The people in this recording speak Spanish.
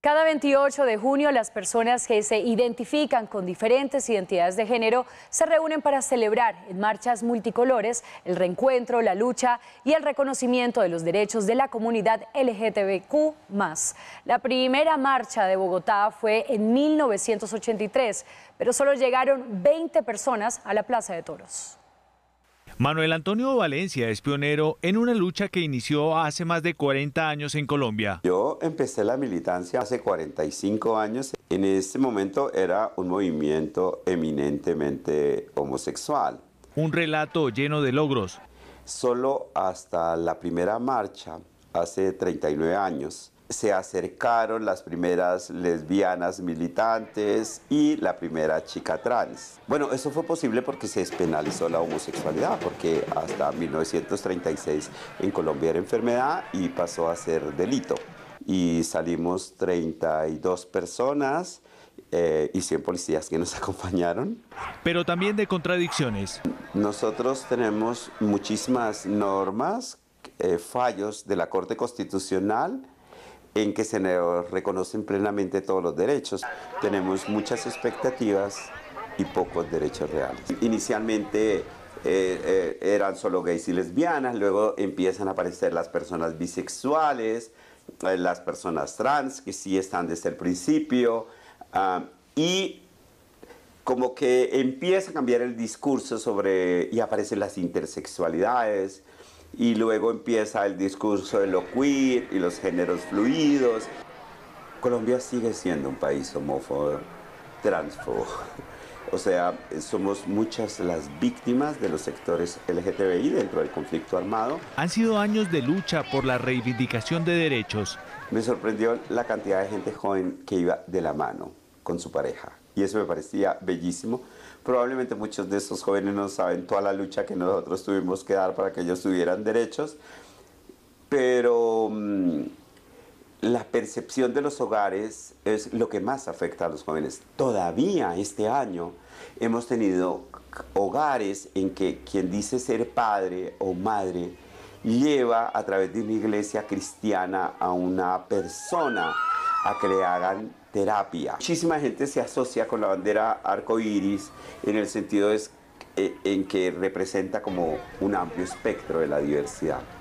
Cada 28 de junio, las personas que se identifican con diferentes identidades de género se reúnen para celebrar en marchas multicolores el reencuentro, la lucha y el reconocimiento de los derechos de la comunidad LGBTIQ+. La primera marcha de Bogotá fue en 1983, pero solo llegaron 20 personas a la Plaza de Toros. Manuel Antonio Valencia es pionero en una lucha que inició hace más de 40 años en Colombia. Yo empecé la militancia hace 45 años. En ese momento era un movimiento eminentemente homosexual. Un relato lleno de logros. Solo hasta la primera marcha, hace 39 años, se acercaron las primeras lesbianas militantes y la primera chica trans. Bueno, eso fue posible porque se despenalizó la homosexualidad, porque hasta 1936 en Colombia era enfermedad y pasó a ser delito. Y salimos 32 personas y 100 policías que nos acompañaron. Pero también de contradicciones. Nosotros tenemos muchísimas normas, fallos de la Corte Constitucional, en que se nos reconocen plenamente todos los derechos. Tenemos muchas expectativas y pocos derechos reales. Inicialmente eran solo gays y lesbianas, luego empiezan a aparecer las personas bisexuales, las personas trans, que sí están desde el principio, y como que empieza a cambiar el discurso sobre, y aparecen las intersexualidades, y luego empieza el discurso de lo queer y los géneros fluidos. Colombia sigue siendo un país homófobo, transfobo. O sea, somos muchas las víctimas de los sectores LGTBI dentro del conflicto armado. Han sido años de lucha por la reivindicación de derechos. Me sorprendió la cantidad de gente joven que iba de la mano con su pareja. Y eso me parecía bellísimo. Probablemente muchos de esos jóvenes no saben toda la lucha que nosotros tuvimos que dar para que ellos tuvieran derechos, pero la percepción de los hogares es lo que más afecta a los jóvenes. Todavía este año hemos tenido hogares en que quien dice ser padre o madre lleva a través de una iglesia cristiana a una persona a que le hagan terapia. Muchísima gente se asocia con la bandera arcoíris en el sentido en que representa como un amplio espectro de la diversidad.